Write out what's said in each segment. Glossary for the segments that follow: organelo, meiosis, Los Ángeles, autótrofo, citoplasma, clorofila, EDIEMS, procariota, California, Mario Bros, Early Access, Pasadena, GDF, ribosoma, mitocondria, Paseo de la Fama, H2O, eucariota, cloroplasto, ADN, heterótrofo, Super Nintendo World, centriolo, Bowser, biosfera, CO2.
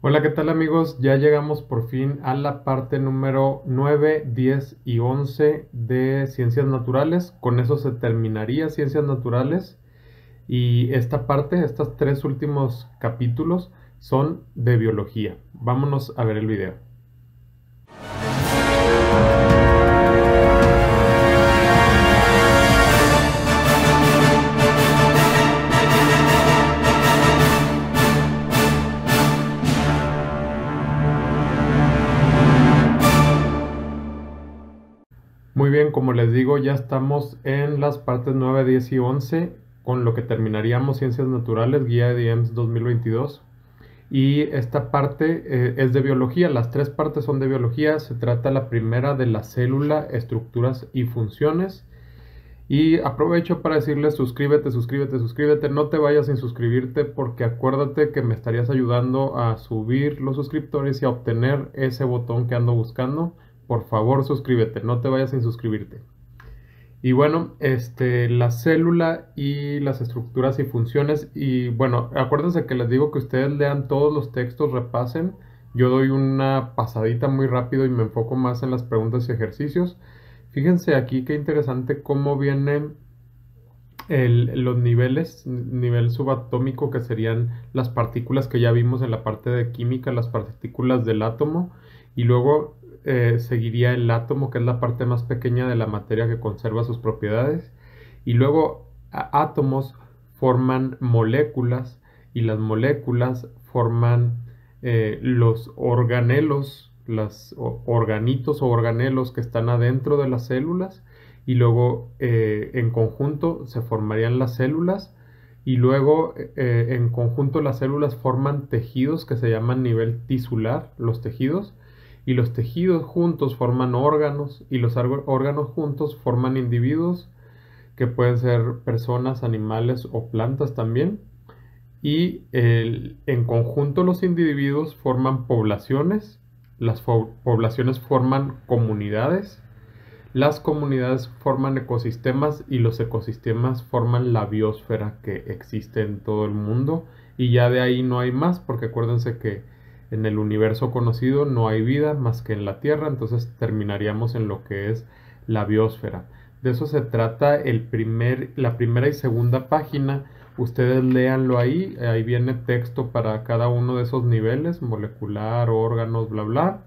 Hola, ¿qué tal amigos? Ya llegamos por fin a la parte número 9, 10 y 11 de Ciencias Naturales. Con eso se terminaría Ciencias Naturales. Y esta parte, estos tres últimos capítulos son de Biología. Vámonos a ver el video. Muy bien, como les digo, ya estamos en las partes 9, 10 y 11, con lo que terminaríamos Ciencias Naturales, Guía EDIEMS 2022. Y esta parte es de Biología, las tres partes son de Biología. Se trata la primera de la célula, estructuras y funciones. Y aprovecho para decirles suscríbete, suscríbete, suscríbete. No te vayas sin suscribirte porque acuérdate que me estarías ayudando a subir los suscriptores y a obtener ese botón que ando buscando. Por favor, suscríbete, no te vayas sin suscribirte. Y bueno, la célula y las estructuras y funciones. Y bueno, acuérdense que les digo que ustedes lean todos los textos, repasen. Yo doy una pasadita muy rápido y me enfoco más en las preguntas y ejercicios. Fíjense aquí qué interesante cómo vienen los niveles. Nivel subatómico, que serían las partículas que ya vimos en la parte de química, las partículas del átomo. Y luego seguiría el átomo, que es la parte más pequeña de la materia que conserva sus propiedades, y luego átomos forman moléculas y las moléculas forman los organelos, los organitos o organelos que están adentro de las células, y luego en conjunto se formarían las células, y luego en conjunto las células forman tejidos que se llaman nivel tisular, los tejidos. Y los tejidos juntos forman órganos, y los órganos juntos forman individuos, que pueden ser personas, animales o plantas también. Y en conjunto los individuos forman poblaciones, las poblaciones forman comunidades, las comunidades forman ecosistemas, y los ecosistemas forman la biosfera que existe en todo el mundo. Y ya de ahí no hay más, porque acuérdense que en el universo conocido no hay vida más que en la Tierra, entonces terminaríamos en lo que es la biosfera. De eso se trata la primera y segunda página. Ustedes léanlo ahí, ahí viene texto para cada uno de esos niveles, molecular, órganos, bla bla.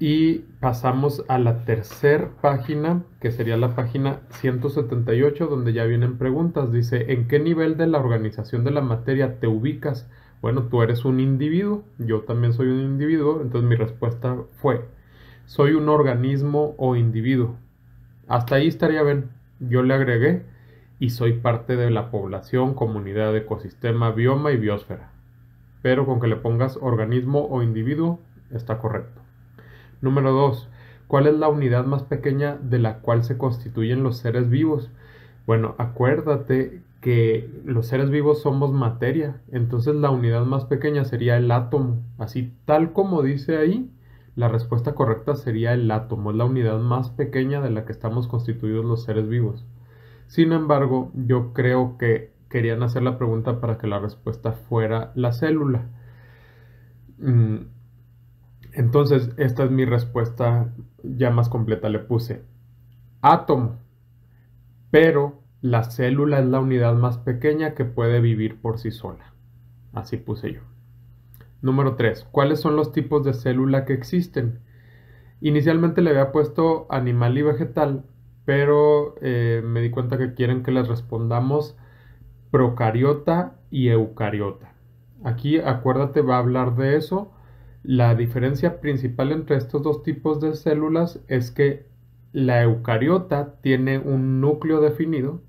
Y pasamos a la tercera página, que sería la página 178, donde ya vienen preguntas. Dice, ¿en qué nivel de la organización de la materia te ubicas? Bueno, tú eres un individuo, yo también soy un individuo, entonces mi respuesta fue, soy un organismo o individuo. Hasta ahí estaría bien. Yo le agregué, y soy parte de la población, comunidad, ecosistema, bioma y biosfera. Pero con que le pongas organismo o individuo, está correcto. Número 2. ¿Cuál es la unidad más pequeña de la cual se constituyen los seres vivos? Bueno, acuérdate que los seres vivos somos materia, entonces la unidad más pequeña sería el átomo. Así tal como dice ahí, la respuesta correcta sería el átomo, es la unidad más pequeña de la que estamos constituidos los seres vivos. Sin embargo, yo creo que querían hacer la pregunta para que la respuesta fuera la célula. Entonces, esta es mi respuesta ya más completa, le puse átomo, pero la célula es la unidad más pequeña que puede vivir por sí sola. Así puse yo. Número 3. ¿Cuáles son los tipos de célula que existen? Inicialmente le había puesto animal y vegetal, pero me di cuenta que quieren que les respondamos procariota y eucariota. Aquí, acuérdate, va a hablar de eso. La diferencia principal entre estos dos tipos de células es que la eucariota tiene un núcleo definido,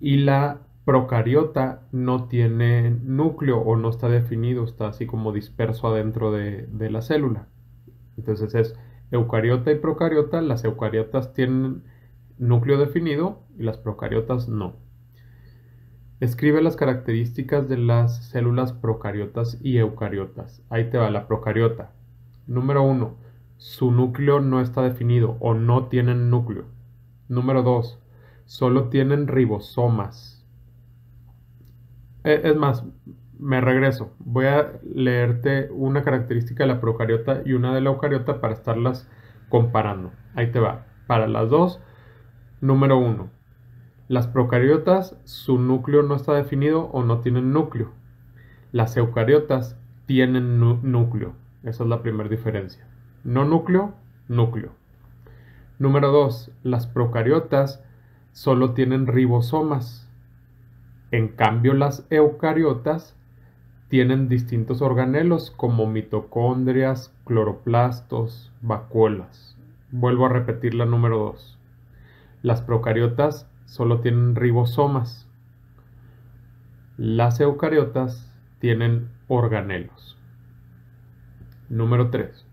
y la procariota no tiene núcleo o no está definido, está así como disperso adentro de la célula. Entonces es eucariota y procariota. Las eucariotas tienen núcleo definido y las procariotas no. Escribe las características de las células procariotas y eucariotas. Ahí te va la procariota. Número 1. Su núcleo no está definido o no tienen núcleo. Número 2. Solo tienen ribosomas. Es más, Me regreso, voy a leerte una característica de la procariota y una de la eucariota para estarlas comparando. Ahí te va. Para las dos, número 1. Las procariotas, su núcleo no está definido o no tienen núcleo. Las eucariotas tienen núcleo. Esa es la primera diferencia. No núcleo, núcleo. Número 2. Las procariotas solo tienen ribosomas. En cambio, las eucariotas tienen distintos organelos como mitocondrias, cloroplastos, vacuolas. Vuelvo a repetir la número 2. Las procariotas solo tienen ribosomas. Las eucariotas tienen organelos. Número 3.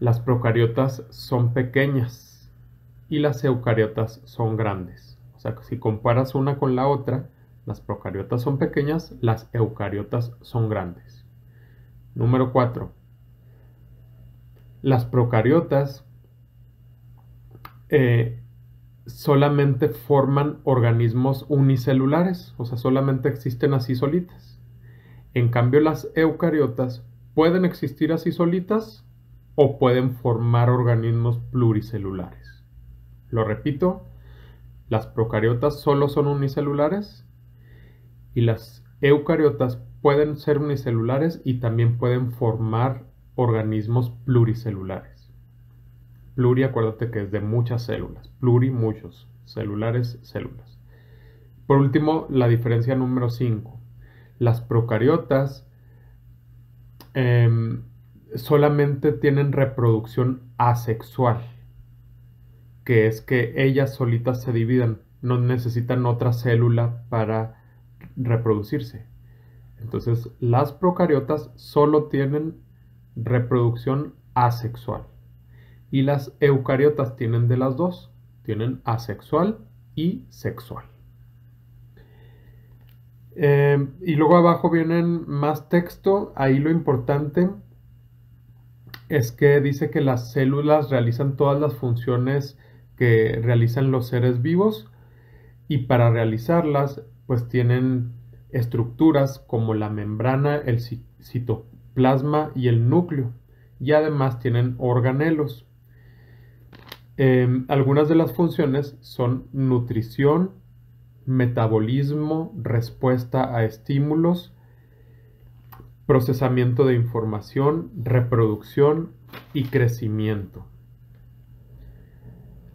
Las procariotas son pequeñas y las eucariotas son grandes. O sea, si comparas una con la otra, las procariotas son pequeñas, las eucariotas son grandes. Número 4. Las procariotas solamente forman organismos unicelulares, o sea, solamente existen así solitas. En cambio, las eucariotas pueden existir así solitas o pueden formar organismos pluricelulares. Lo repito, las procariotas solo son unicelulares y las eucariotas pueden ser unicelulares y también pueden formar organismos pluricelulares. Pluri, acuérdate que es de muchas células. Pluri, muchos. Celulares, células. Por último, la diferencia número 5. Las procariotas solamente tienen reproducción asexual, que es que ellas solitas se dividan, no necesitan otra célula para reproducirse. Entonces, las procariotas solo tienen reproducción asexual y las eucariotas tienen de las dos, tienen asexual y sexual. Y luego abajo vienen más texto. Ahí lo importante es que dice que las células realizan todas las funciones que realizan los seres vivos y para realizarlas pues tienen estructuras como la membrana, el citoplasma y el núcleo, y además tienen organelos. Algunas de las funciones son nutrición, metabolismo, respuesta a estímulos, procesamiento de información, reproducción y crecimiento.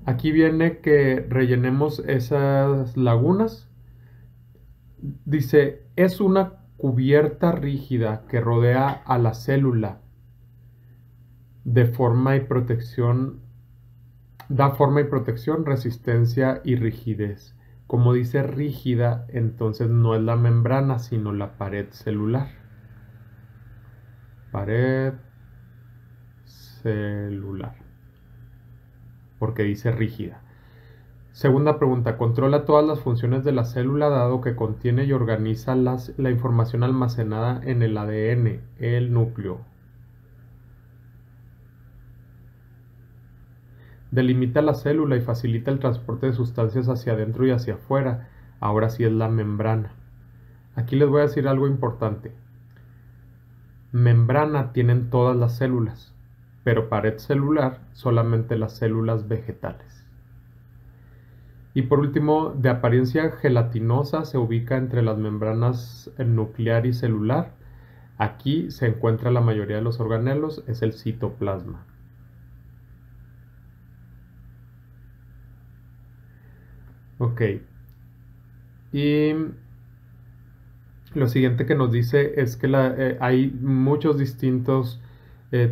Aquí viene que rellenemos esas lagunas. Dice, es una cubierta rígida que rodea a la célula de forma y protección, da forma y protección, resistencia y rigidez. Como dice rígida, entonces no es la membrana, sino la pared celular. Pared celular. Porque dice rígida. Segunda pregunta, controla todas las funciones de la célula dado que contiene y organiza la información almacenada en el ADN, el núcleo. Delimita la célula y facilita el transporte de sustancias hacia adentro y hacia afuera. Ahora sí es la membrana. Aquí les voy a decir algo importante. Membrana tienen todas las células, pero pared celular solamente las células vegetales. Y por último, de apariencia gelatinosa, se ubica entre las membranas nuclear y celular. Aquí se encuentra la mayoría de los organelos, es el citoplasma. Ok. Y lo siguiente que nos dice es que hay muchos distintos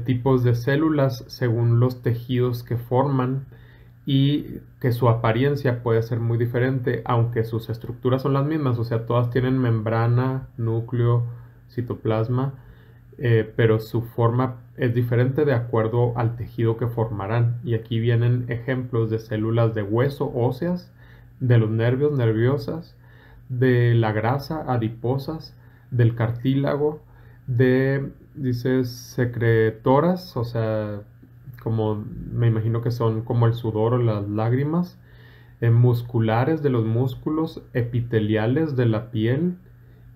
tipos de células según los tejidos que forman, y que su apariencia puede ser muy diferente, aunque sus estructuras son las mismas. O sea, todas tienen membrana, núcleo, citoplasma, pero su forma es diferente de acuerdo al tejido que formarán. Y aquí vienen ejemplos de células de hueso, óseas, de los nervios, nerviosas, de la grasa, adiposas, del cartílago, de, dice, secretoras, o sea, como me imagino que son como el sudor o las lágrimas, musculares de los músculos, epiteliales de la piel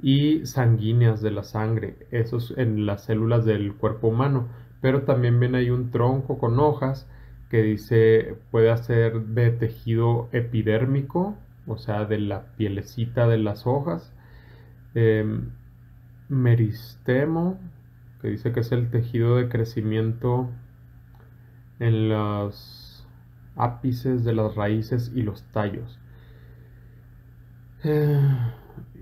y sanguíneas de la sangre, eso es en las células del cuerpo humano, pero también ven ahí un tronco con hojas que dice puede ser de tejido epidérmico, o sea de la pielecita de las hojas, meristemo, que dice que es el tejido de crecimiento en los ápices de las raíces y los tallos.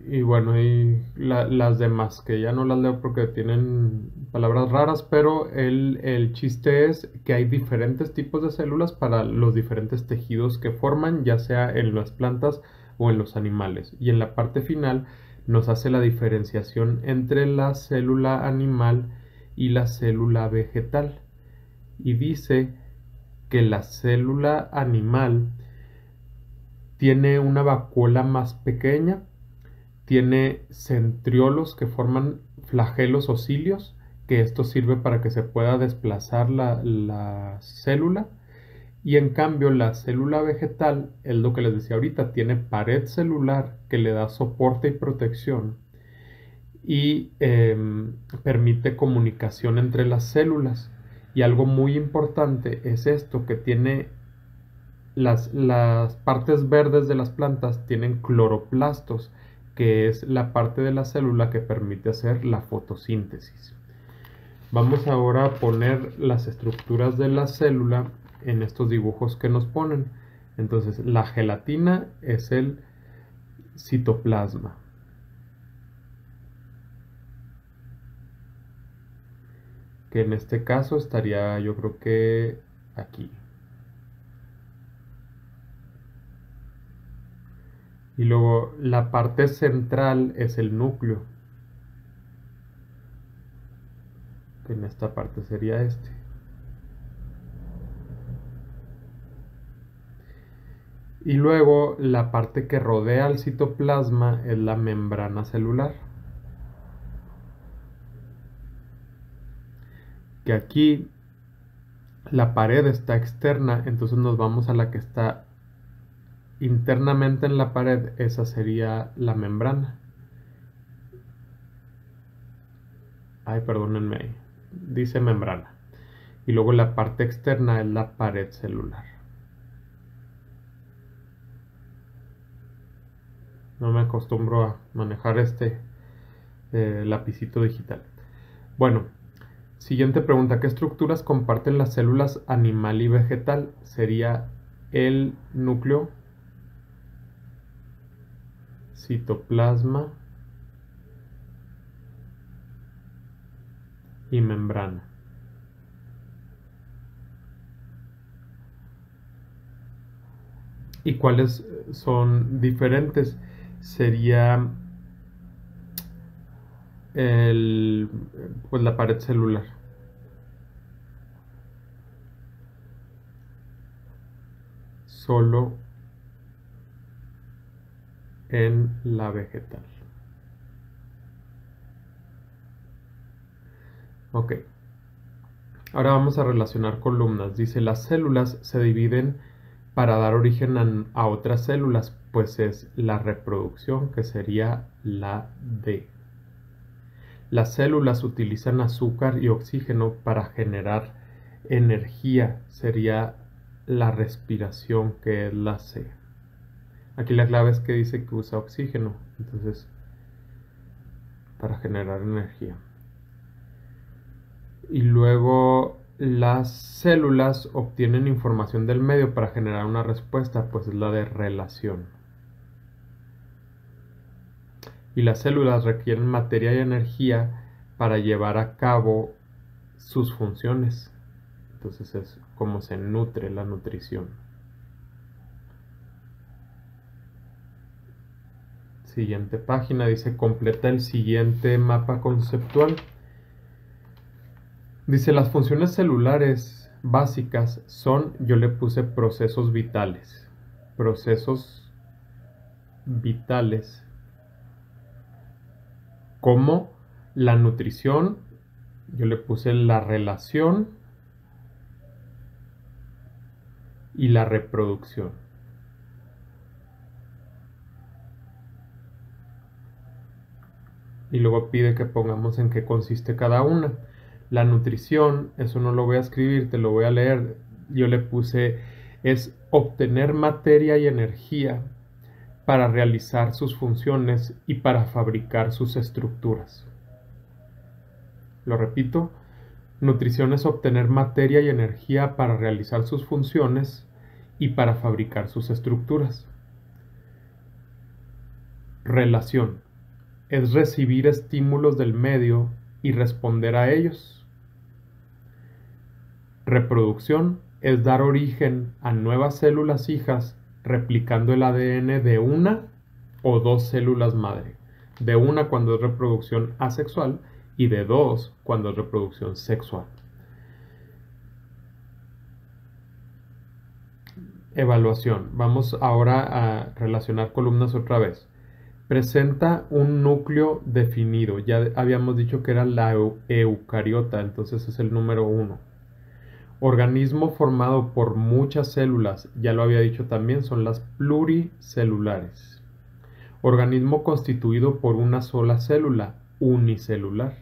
Y bueno, y las demás que ya no las leo porque tienen palabras raras, pero el chiste es que hay diferentes tipos de células para los diferentes tejidos que forman, ya sea en las plantas o en los animales. Y en la parte final nos hace la diferenciación entre la célula animal y la célula vegetal. Y dice que la célula animal tiene una vacuola más pequeña, tiene centriolos que forman flagelos o cilios, que esto sirve para que se pueda desplazar la célula, y en cambio la célula vegetal, es lo que les decía ahorita, tiene pared celular que le da soporte y protección y permite comunicación entre las células. Y algo muy importante es esto, que tiene las partes verdes de las plantas tienen cloroplastos, que es la parte de la célula que permite hacer la fotosíntesis. Vamos ahora a poner las estructuras de la célula en estos dibujos que nos ponen. Entonces, la gelatina es el citoplasma. Que en este caso estaría, yo creo que aquí. Y luego la parte central es el núcleo, que en esta parte sería este. Y luego la parte que rodea al citoplasma es la membrana celular, que aquí la pared está externa, entonces nos vamos a la que está internamente en la pared, esa sería la membrana. Ay, perdónenme, dice membrana. Y luego la parte externa es la pared celular. No me acostumbro a manejar este lapicito digital. Bueno, siguiente pregunta, ¿qué estructuras comparten las células animal y vegetal? Sería el núcleo, citoplasma y membrana. ¿Y cuáles son diferentes? Sería pues la pared celular. Solo en la vegetal. Ok. Ahora vamos a relacionar columnas. Dice, las células se dividen para dar origen a otras células, pues es la reproducción, que sería la D. Las células utilizan azúcar y oxígeno para generar energía, sería la respiración, que es la C. Aquí la clave es que dice que usa oxígeno, entonces para generar energía. Y luego las células obtienen información del medio para generar una respuesta, pues es la de relación. Y las células requieren materia y energía para llevar a cabo sus funciones. Entonces es como se nutre, la nutrición. Siguiente página, dice, completa el siguiente mapa conceptual. Dice, las funciones celulares básicas son, yo le puse procesos vitales. Procesos vitales como la nutrición, yo le puse la relación y la reproducción. y luego pide que pongamos en qué consiste cada una. La nutrición, eso no lo voy a escribir, te lo voy a leer. Yo le puse, es obtener materia y energía para realizar sus funciones y para fabricar sus estructuras. Lo repito, nutrición es obtener materia y energía para realizar sus funciones y para fabricar sus estructuras. Relación es recibir estímulos del medio y responder a ellos. Reproducción es dar origen a nuevas células hijas replicando el ADN de una o dos células madre. De una cuando es reproducción asexual y de dos cuando es reproducción sexual. Evaluación. Vamos ahora a relacionar columnas otra vez. Presenta un núcleo definido. Ya habíamos dicho que era la eucariota, entonces es el número 1. Organismo formado por muchas células, ya lo había dicho también, son las pluricelulares. Organismo constituido por una sola célula, unicelular.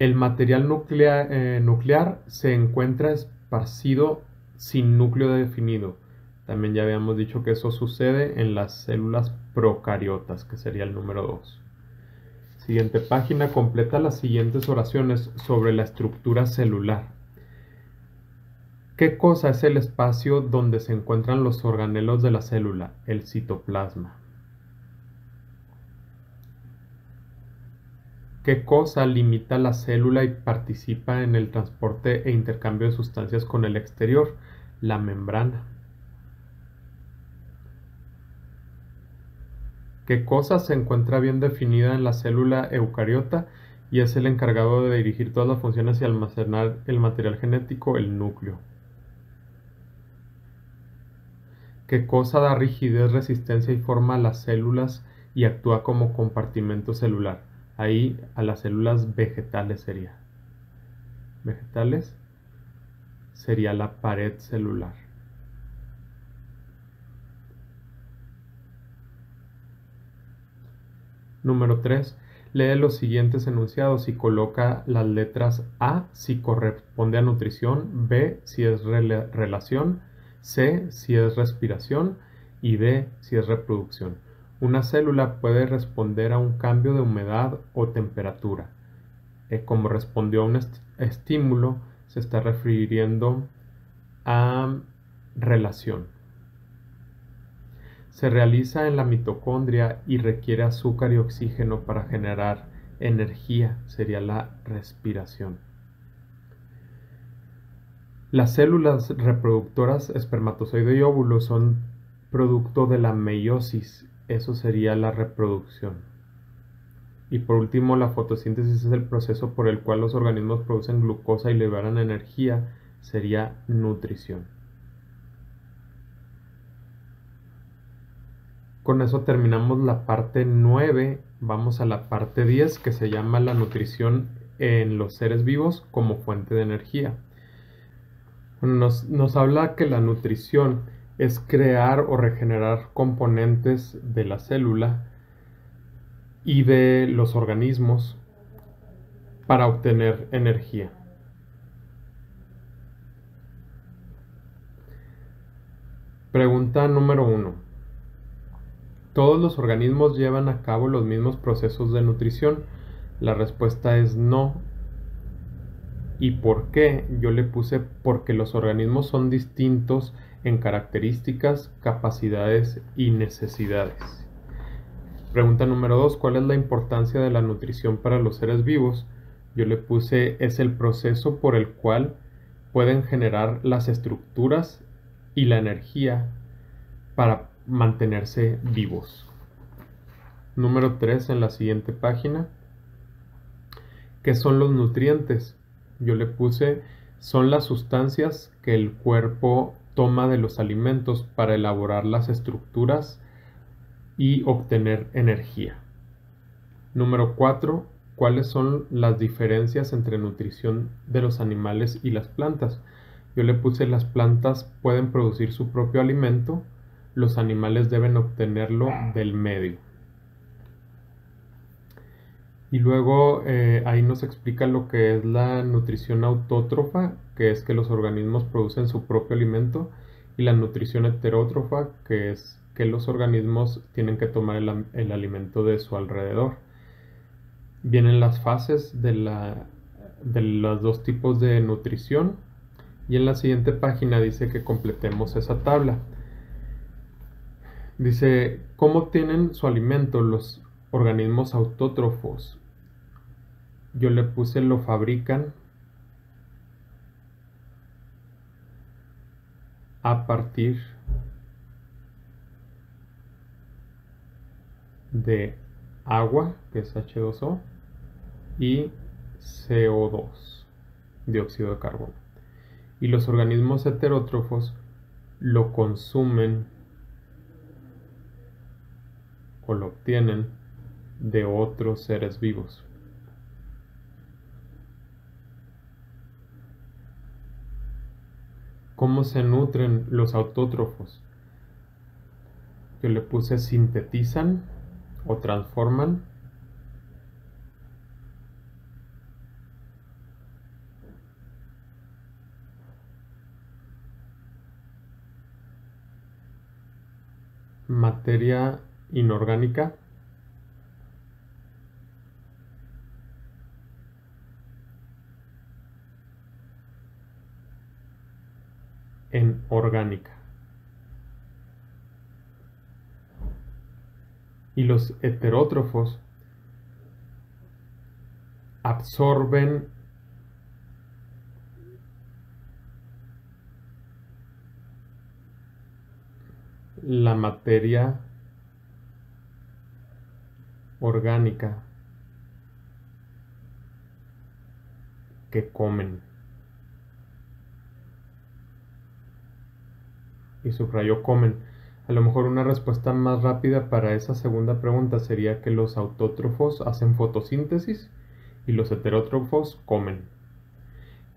El material nuclear se encuentra esparcido sin núcleo definido. También ya habíamos dicho que eso sucede en las células procariotas, que sería el número 2. Siguiente página, completa las siguientes oraciones sobre la estructura celular. ¿Qué cosa es el espacio donde se encuentran los organelos de la célula? El citoplasma. ¿Qué cosa limita la célula y participa en el transporte e intercambio de sustancias con el exterior? La membrana. ¿Qué cosa se encuentra bien definida en la célula eucariota y es el encargado de dirigir todas las funciones y almacenar el material genético, el núcleo? ¿Qué cosa da rigidez, resistencia y forma a las células y actúa como compartimento celular? Ahí a las células vegetales sería. Vegetales sería la pared celular. Número 3. Lee los siguientes enunciados y coloca las letras A si corresponde a nutrición, B si es relación, C si es respiración y D si es reproducción. Una célula puede responder a un cambio de humedad o temperatura. Como respondió a un estímulo, se está refiriendo a relación. Se realiza en la mitocondria y requiere azúcar y oxígeno para generar energía, sería la respiración. Las células reproductoras, espermatozoide y óvulo, son producto de la meiosis, eso sería la reproducción. Y por último, la fotosíntesis es el proceso por el cual los organismos producen glucosa y liberan energía, sería nutrición. Con eso terminamos la parte 9, vamos a la parte 10 que se llama la nutrición en los seres vivos como fuente de energía. Nos habla que la nutrición es crear o regenerar componentes de la célula y de los organismos para obtener energía. Pregunta número 1. ¿Todos los organismos llevan a cabo los mismos procesos de nutrición? La respuesta es no. ¿Y por qué? Yo le puse porque los organismos son distintos en características, capacidades y necesidades. Pregunta número 2. ¿Cuál es la importancia de la nutrición para los seres vivos? Yo le puse es el proceso por el cual pueden generar las estructuras y la energía para mantenerse vivos. Número 3 en la siguiente página. ¿Qué son los nutrientes? Yo le puse son las sustancias que el cuerpo toma de los alimentos para elaborar las estructuras y obtener energía. Número 4. ¿Cuáles son las diferencias entre nutrición de los animales y las plantas? Yo le puse las plantas pueden producir su propio alimento. Los animales deben obtenerlo del medio. Y luego ahí nos explica lo que es la nutrición autótrofa, que es que los organismos producen su propio alimento, y la nutrición heterótrofa, que es que los organismos tienen que tomar el alimento de su alrededor. Vienen las fases de los dos tipos de nutrición, y en la siguiente página dice que completemos esa tabla. Dice, ¿cómo obtienen su alimento los organismos autótrofos? Yo le puse lo fabrican a partir de agua, que es H2O, y CO2, dióxido de carbono. Y los organismos heterótrofos lo consumen o lo obtienen de otros seres vivos. ¿Cómo se nutren los autótrofos? Yo le puse sintetizan o transforman materia inorgánica en orgánica. Y los heterótrofos absorben la materia orgánica que comen. Y subrayó comen. A lo mejor una respuesta más rápida para esa segunda pregunta sería que los autótrofos hacen fotosíntesis y los heterótrofos comen.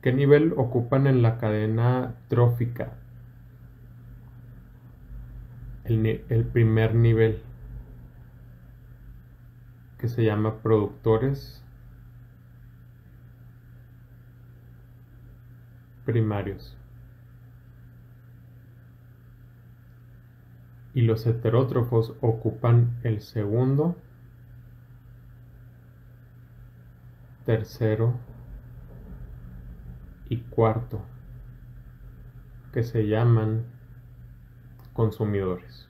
¿Qué nivel ocupan en la cadena trófica? El primer nivel, que se llama productores primarios. Y los heterótrofos ocupan el segundo, tercero y cuarto, que se llaman consumidores.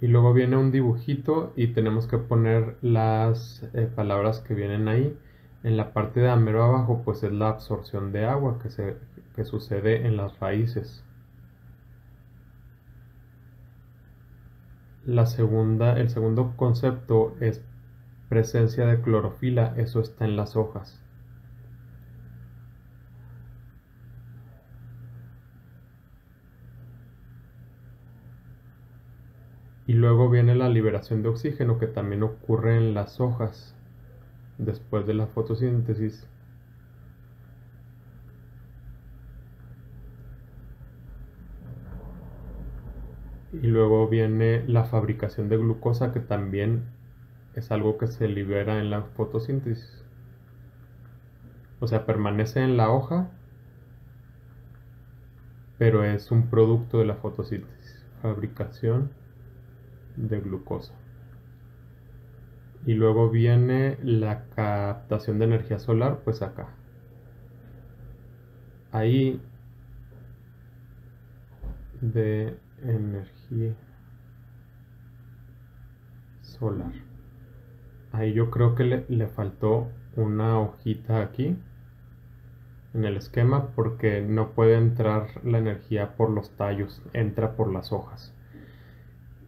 Y luego viene un dibujito y tenemos que poner las palabras que vienen ahí. En la parte de mero abajo pues es la absorción de agua que sucede en las raíces. El segundo concepto es presencia de clorofila, eso está en las hojas. Y luego viene la liberación de oxígeno, que también ocurre en las hojas después de la fotosíntesis. Y luego viene la fabricación de glucosa, que también es algo que se libera en la fotosíntesis. O sea, permanece en la hoja, pero es un producto de la fotosíntesis. Fabricación de glucosa. Y luego viene la captación de energía solar, pues acá. Ahí de energía solar. Ahí yo creo que le faltó una hojita aquí en el esquema, porque no puede entrar la energía por los tallos, entra por las hojas.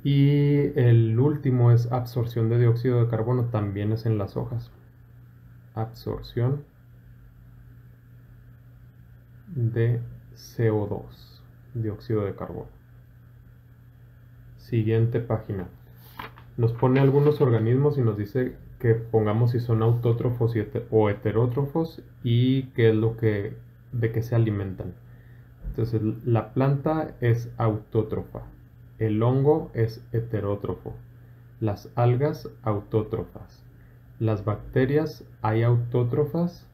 Y el último es absorción de dióxido de carbono, también es en las hojas. Absorción de CO2, dióxido de carbono. Siguiente página. Nos pone algunos organismos y nos dice que pongamos si son autótrofos o heterótrofos y qué es de qué se alimentan. Entonces la planta es autótrofa, el hongo es heterótrofo, las algas autótrofas, las bacterias hay autótrofas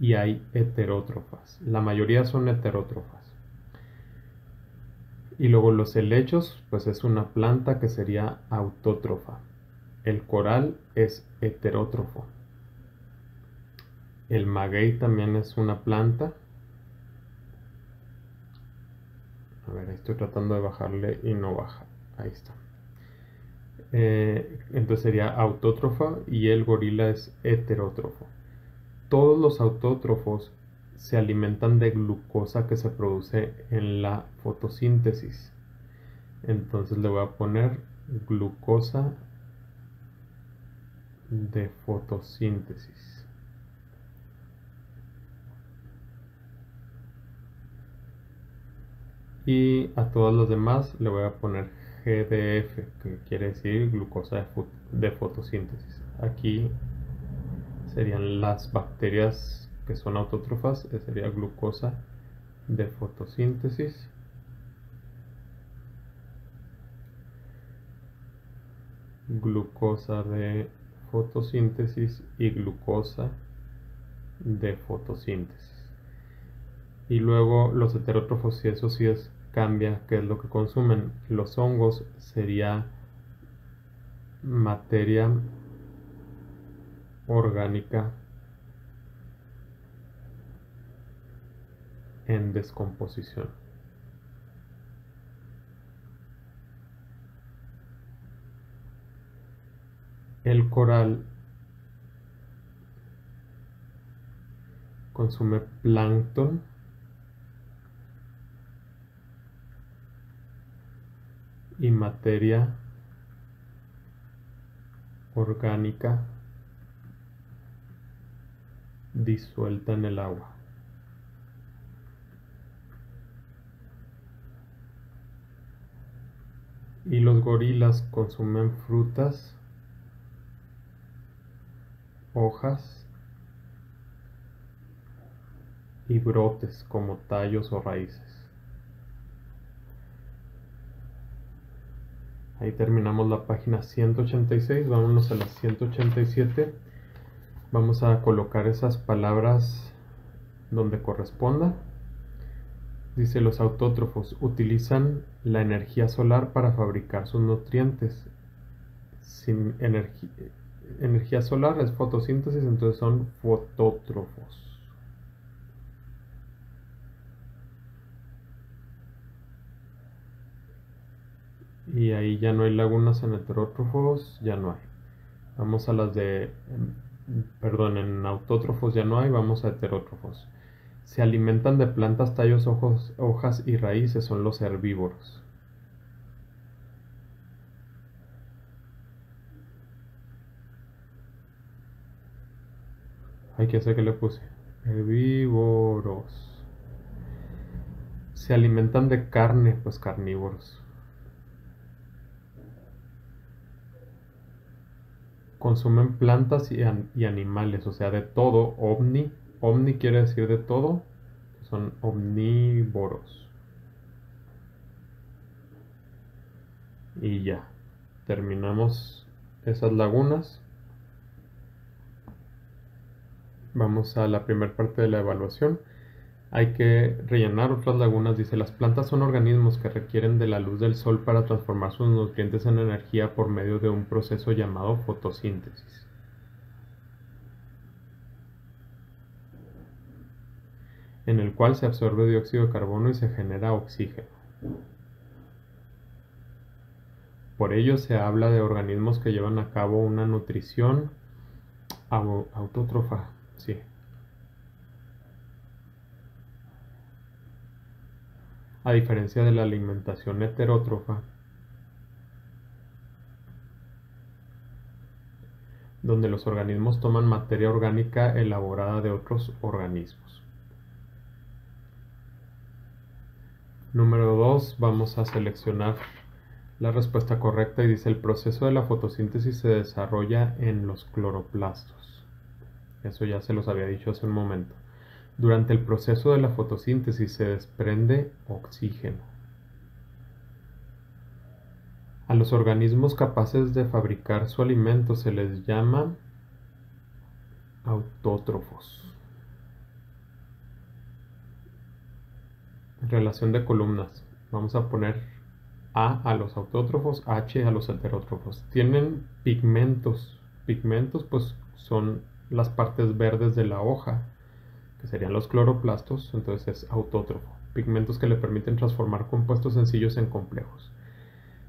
y hay heterótrofas, la mayoría son heterótrofas. Y luego los helechos, pues es una planta que sería autótrofa, el coral es heterótrofo, el maguey también es una planta. A ver, estoy tratando de bajarle y no baja, ahí está. Entonces sería autótrofa y el gorila es heterótrofo. Todos los autótrofos se alimentan de glucosa que se produce en la fotosíntesis. Entonces le voy a poner glucosa de fotosíntesis. Y a todas las demás le voy a poner GDF, que quiere decir glucosa de fotosíntesis. Aquí serían las bacterias que son autótrofas, sería glucosa de fotosíntesis. Glucosa de fotosíntesis y glucosa de fotosíntesis. Y luego los heterótrofos, si eso sí es cambia qué es lo que consumen. Los hongos sería materia orgánica en descomposición. El coral consume plancton y materia orgánica disuelta en el agua. Y los gorilas consumen frutas, hojas y brotes como tallos o raíces. Ahí terminamos la página 186, vámonos a la 187. Vamos a colocar esas palabras donde corresponda. Dice: los autótrofos utilizan la energía solar para fabricar sus nutrientes. Sin energía solar es fotosíntesis, entonces son fotótrofos. Y ahí ya no hay lagunas en heterótrofos, ya no hay. Vamos a las de, perdón, en autótrofos ya no hay, vamos a heterótrofos. Se alimentan de plantas, tallos, hojas y raíces, son los herbívoros. Ay, ¿qué sé que le puse? Herbívoros. Se alimentan de carne, pues carnívoros. Consumen plantas y animales, o sea, de todo, omni. Omni quiere decir de todo, son omnívoros. Y ya, terminamos esas lagunas. Vamos a la primera parte de la evaluación. Hay que rellenar otras lagunas. Dice: las plantas son organismos que requieren de la luz del sol para transformar sus nutrientes en energía por medio de un proceso llamado fotosíntesis. En el cual se absorbe dióxido de carbono y se genera oxígeno. Por ello se habla de organismos que llevan a cabo una nutrición autótrofa. Sí. A diferencia de la alimentación heterótrofa, donde los organismos toman materia orgánica elaborada de otros organismos. Número 2, vamos a seleccionar la respuesta correcta y dice: el proceso de la fotosíntesis se desarrolla en los cloroplastos. Eso ya se los había dicho hace un momento. Durante el proceso de la fotosíntesis se desprende oxígeno. A los organismos capaces de fabricar su alimento se les llama autótrofos. Relación de columnas. Vamos a poner A a los autótrofos, H a los heterótrofos. Tienen pigmentos. Pigmentos pues son las partes verdes de la hoja, que serían los cloroplastos, entonces es autótrofo. Pigmentos que le permiten transformar compuestos sencillos en complejos.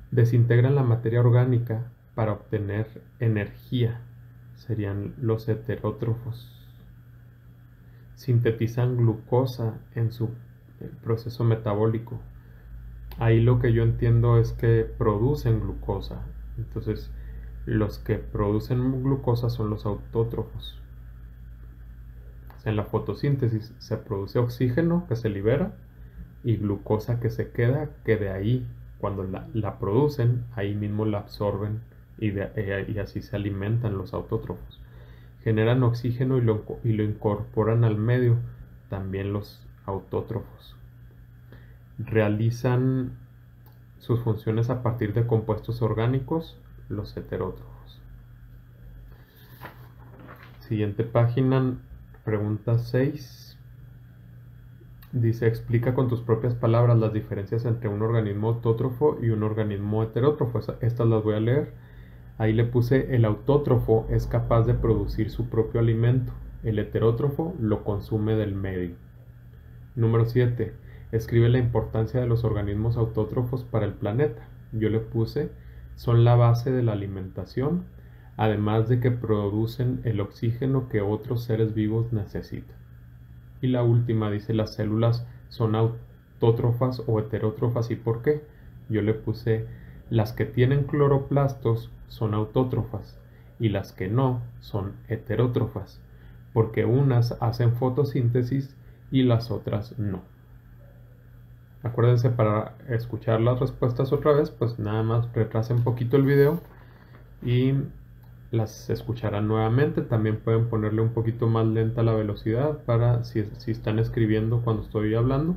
Desintegran la materia orgánica para obtener energía, serían los heterótrofos. Sintetizan glucosa en su proceso metabólico. Ahí lo que yo entiendo es que producen glucosa, entonces los que producen glucosa son los autótrofos. En la fotosíntesis se produce oxígeno que se libera y glucosa que se queda, que de ahí cuando la producen, ahí mismo la absorben y así se alimentan los autótrofos. Generan oxígeno y lo incorporan al medio, también los autótrofos. Realizan sus funciones a partir de compuestos orgánicos, los heterótrofos. Siguiente página, pregunta 6. Dice, explica con tus propias palabras las diferencias entre un organismo autótrofo y un organismo heterótrofo. Estas las voy a leer. Ahí le puse, el autótrofo es capaz de producir su propio alimento. El heterótrofo lo consume del medio. Número 7. Escribe la importancia de los organismos autótrofos para el planeta. Yo le puse, son la base de la alimentación, además de que producen el oxígeno que otros seres vivos necesitan. Y la última dice, las células son autótrofas o heterótrofas y por qué. Yo le puse, las que tienen cloroplastos son autótrofas y las que no son heterótrofas, porque unas hacen fotosíntesis y las otras no. Acuérdense, para escuchar las respuestas otra vez, pues nada más retrasen un poquito el video y las escucharán nuevamente. También pueden ponerle un poquito más lenta la velocidad para si están escribiendo cuando estoy hablando,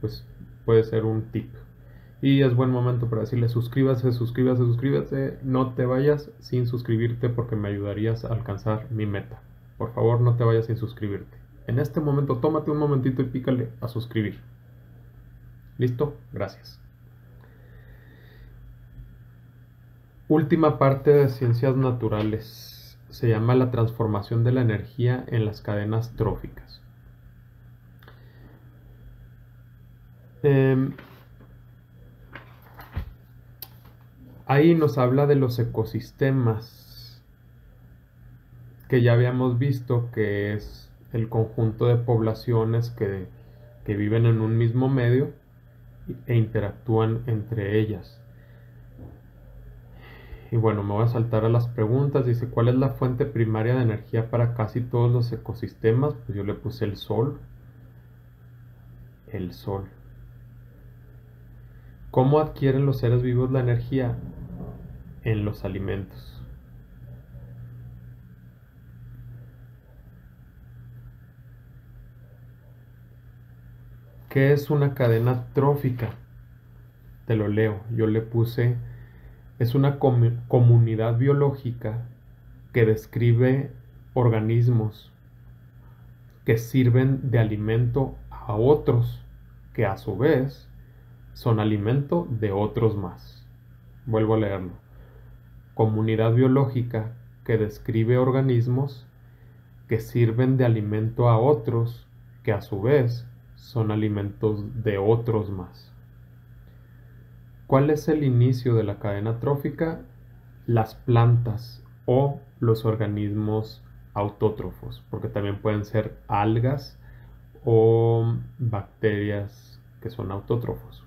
pues puede ser un tip. Y es buen momento para decirle suscríbase, suscríbase, suscríbase. No te vayas sin suscribirte porque me ayudarías a alcanzar mi meta. Por favor, no te vayas sin suscribirte. En este momento, tómate un momentito y pícale a suscribir. ¿Listo? Gracias. Última parte de ciencias naturales, se llama la transformación de la energía en las cadenas tróficas. Ahí nos habla de los ecosistemas, que ya habíamos visto que es el conjunto de poblaciones que viven en un mismo medio e interactúan entre ellas. Y bueno, me voy a saltar a las preguntas. Dice, ¿cuál es la fuente primaria de energía para casi todos los ecosistemas? Pues yo le puse el sol. El sol. ¿Cómo adquieren los seres vivos la energía? En los alimentos. ¿Qué es una cadena trófica? Te lo leo. Yo le puse, es una comunidad biológica que describe organismos que sirven de alimento a otros, que a su vez son alimento de otros más. Vuelvo a leerlo. Comunidad biológica que describe organismos que sirven de alimento a otros, que a su vez son alimentos de otros más. ¿Cuál es el inicio de la cadena trófica? Las plantas o los organismos autótrofos, porque también pueden ser algas o bacterias que son autótrofos.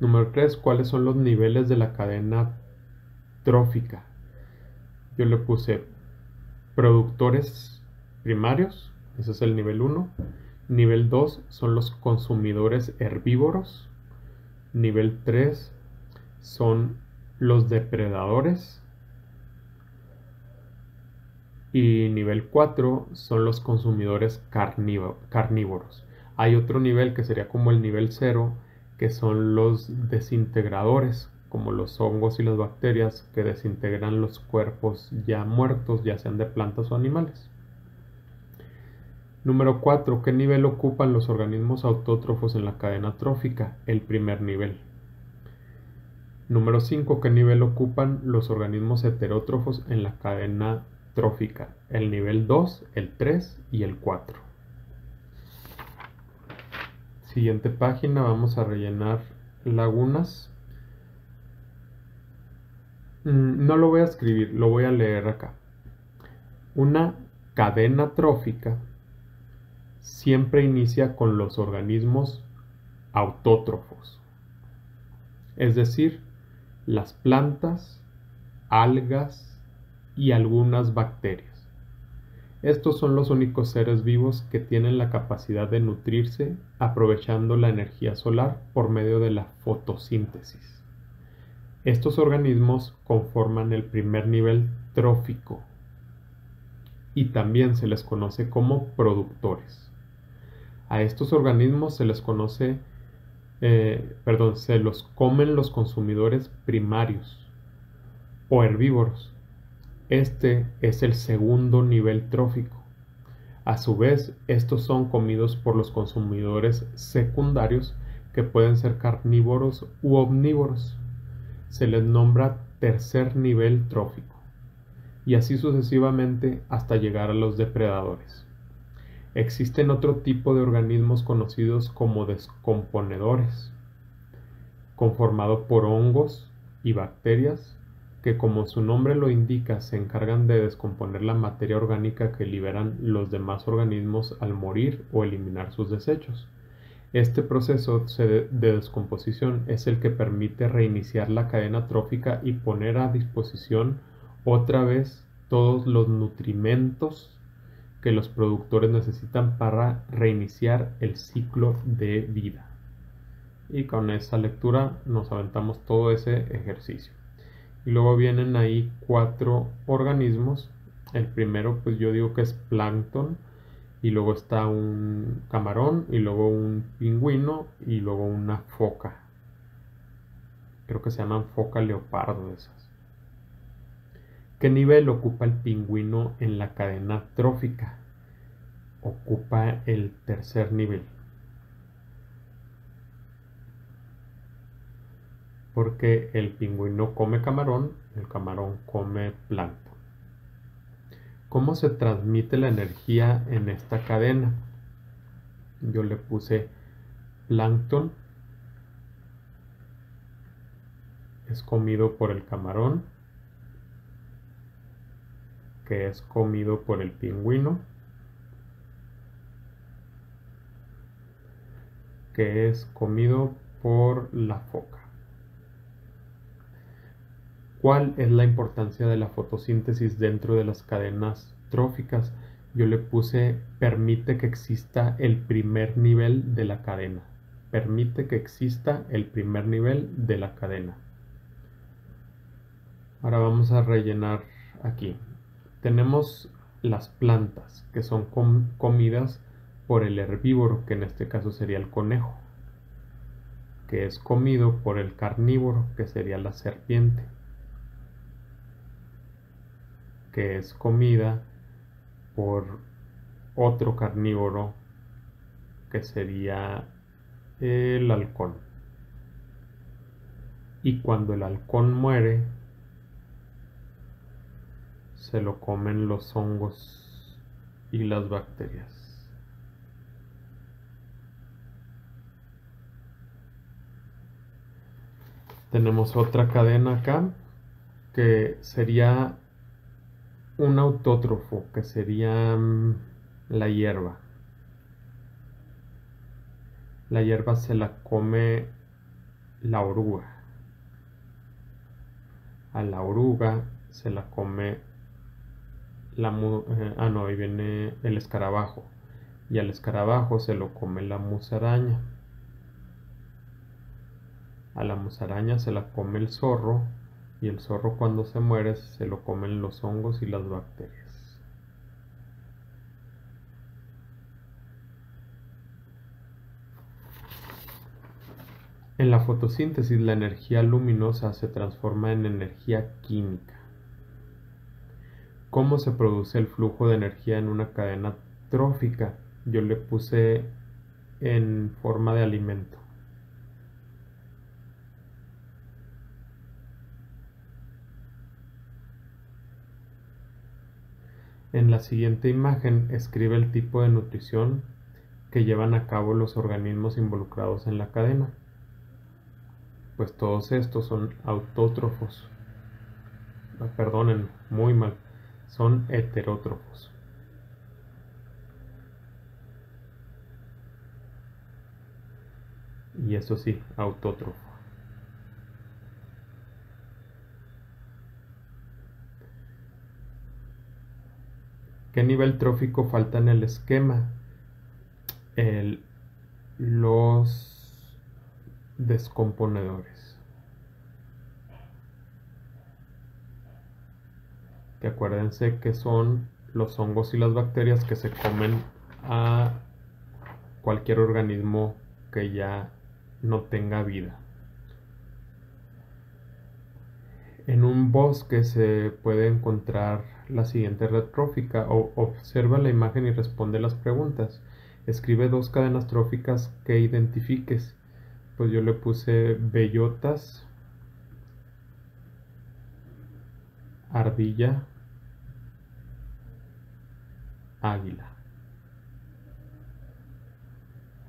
Número 3. ¿Cuáles son los niveles de la cadena trófica? Yo le puse productores primarios, ese es el nivel 1. Nivel 2 son los consumidores herbívoros. Nivel 3 son los depredadores. Y nivel 4 son los consumidores carnívoros. Hay otro nivel que sería como el nivel 0, que son los desintegradores, como los hongos y las bacterias que desintegran los cuerpos ya muertos, ya sean de plantas o animales. Número 4. ¿Qué nivel ocupan los organismos autótrofos en la cadena trófica? El primer nivel. Número 5. ¿Qué nivel ocupan los organismos heterótrofos en la cadena trófica? El nivel 2, el 3 y el 4. Siguiente página, vamos a rellenar lagunas. No lo voy a escribir, lo voy a leer acá. Una cadena trófica siempre inicia con los organismos autótrofos, es decir, las plantas, algas y algunas bacterias. Estos son los únicos seres vivos que tienen la capacidad de nutrirse aprovechando la energía solar por medio de la fotosíntesis. Estos organismos conforman el primer nivel trófico y también se les conoce como productores. A estos organismos se les conoce, se los comen los consumidores primarios o herbívoros. Este es el segundo nivel trófico. A su vez, estos son comidos por los consumidores secundarios, que pueden ser carnívoros u omnívoros. Se les nombra tercer nivel trófico, y así sucesivamente hasta llegar a los depredadores. Existen otro tipo de organismos conocidos como descomponedores, conformado por hongos y bacterias, que como su nombre lo indica, se encargan de descomponer la materia orgánica que liberan los demás organismos al morir o eliminar sus desechos. Este proceso de descomposición es el que permite reiniciar la cadena trófica y poner a disposición otra vez todos los nutrimentos que los productores necesitan para reiniciar el ciclo de vida. Y con esta lectura nos aventamos todo ese ejercicio. Y luego vienen ahí 4 organismos. El primero, pues yo digo que es plancton, y luego está un camarón, y luego un pingüino, y luego una foca. Creo que se llaman foca leopardo esas. ¿Qué nivel ocupa el pingüino en la cadena trófica? Ocupa el tercer nivel, porque el pingüino come camarón, el camarón come plancton. ¿Cómo se transmite la energía en esta cadena? Yo le puse plancton, es comido por el camarón, que es comido por el pingüino, que es comido por la foca. ¿Cuál es la importancia de la fotosíntesis dentro de las cadenas tróficas? Yo le puse, permite que exista el primer nivel de la cadena. Permite que exista el primer nivel de la cadena. Ahora vamos a rellenar aquí. Tenemos las plantas, que son comidas por el herbívoro, que en este caso sería el conejo, que es comido por el carnívoro, que sería la serpiente, que es comida por otro carnívoro, que sería el halcón. Y cuando el halcón muere, se lo comen los hongos y las bacterias. Tenemos otra cadena acá, que sería un autótrofo, que sería la hierba. La hierba se la come la oruga. A la oruga se la come la ahí viene el escarabajo. Y al escarabajo se lo come la musaraña. A la musaraña se la come el zorro. Y el zorro, cuando se muere, se lo comen los hongos y las bacterias. En la fotosíntesis, la energía luminosa se transforma en energía química. ¿Cómo se produce el flujo de energía en una cadena trófica? Yo le puse en forma de alimento. En la siguiente imagen escribe el tipo de nutrición que llevan a cabo los organismos involucrados en la cadena. Pues todos estos son autótrofos. Perdonen, muy mal. Son heterótrofos. Y eso sí, autótrofo. ¿Qué nivel trófico falta en el esquema? Los descomponedores. Que acuérdense que son los hongos y las bacterias que se comen a cualquier organismo que ya no tenga vida. En un bosque se puede encontrar la siguiente red trófica. Observa la imagen y responde las preguntas. Escribe dos cadenas tróficas que identifiques. Pues yo le puse bellotas, ardilla, águila.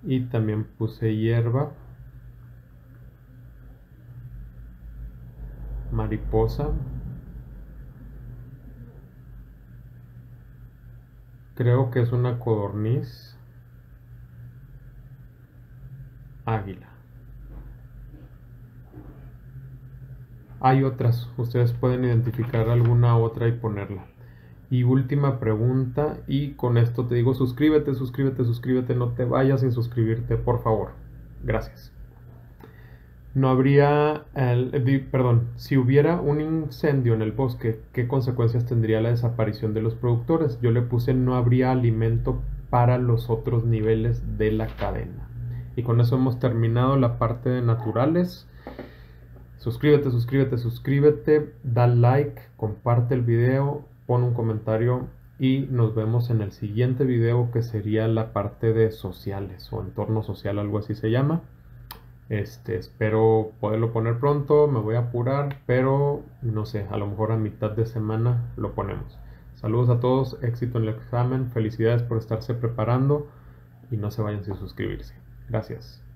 Y también puse hierba, mariposa. Creo que es una codorniz, águila. Hay otras, ustedes pueden identificar alguna otra y ponerla. Y última pregunta, y con esto te digo suscríbete, suscríbete, suscríbete, no te vayas sin suscribirte, por favor. Gracias. No habría, perdón, si hubiera un incendio en el bosque, ¿qué consecuencias tendría la desaparición de los productores? Yo le puse no habría alimento para los otros niveles de la cadena. Y con eso hemos terminado la parte de naturales. Suscríbete, suscríbete, suscríbete, da like, comparte el video, pon un comentario y nos vemos en el siguiente video, que sería la parte de sociales o entorno social, algo así se llama. Espero poderlo poner pronto, me voy a apurar, pero no sé, a lo mejor a mitad de semana lo ponemos. Saludos a todos, éxito en el examen, felicidades por estarse preparando y no se vayan sin suscribirse. Gracias.